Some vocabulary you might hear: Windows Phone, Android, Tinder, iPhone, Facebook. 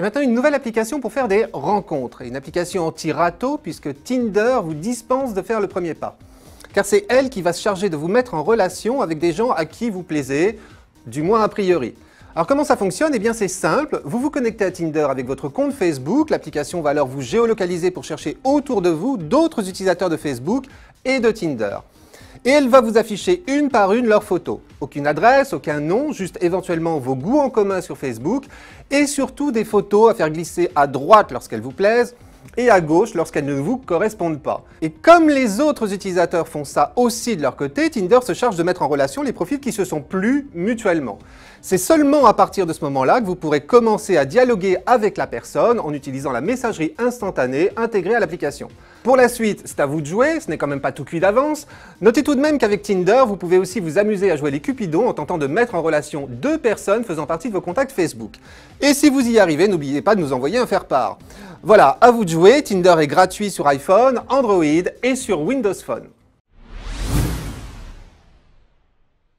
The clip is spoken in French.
Et maintenant, une nouvelle application pour faire des rencontres. Une application anti-râteau puisque Tinder vous dispense de faire le premier pas. Car c'est elle qui va se charger de vous mettre en relation avec des gens à qui vous plaisez, du moins a priori. Alors comment ça fonctionne? Eh bien c'est simple, vous vous connectez à Tinder avec votre compte Facebook, l'application va alors vous géolocaliser pour chercher autour de vous d'autres utilisateurs de Facebook et de Tinder. Et elle va vous afficher une par une leurs photos. Aucune adresse, aucun nom, juste éventuellement vos goûts en commun sur Facebook et surtout des photos à faire glisser à droite lorsqu'elles vous plaisent et à gauche lorsqu'elles ne vous correspondent pas. Et comme les autres utilisateurs font ça aussi de leur côté, Tinder se charge de mettre en relation les profils qui se sont plu mutuellement. C'est seulement à partir de ce moment-là que vous pourrez commencer à dialoguer avec la personne en utilisant la messagerie instantanée intégrée à l'application. Pour la suite, c'est à vous de jouer, ce n'est quand même pas tout cuit d'avance. Notez tout de même qu'avec Tinder, vous pouvez aussi vous amuser à jouer les cupidons en tentant de mettre en relation deux personnes faisant partie de vos contacts Facebook. Et si vous y arrivez, n'oubliez pas de nous envoyer un faire-part. Voilà, à vous de jouer, Tinder est gratuit sur iPhone, Android et sur Windows Phone.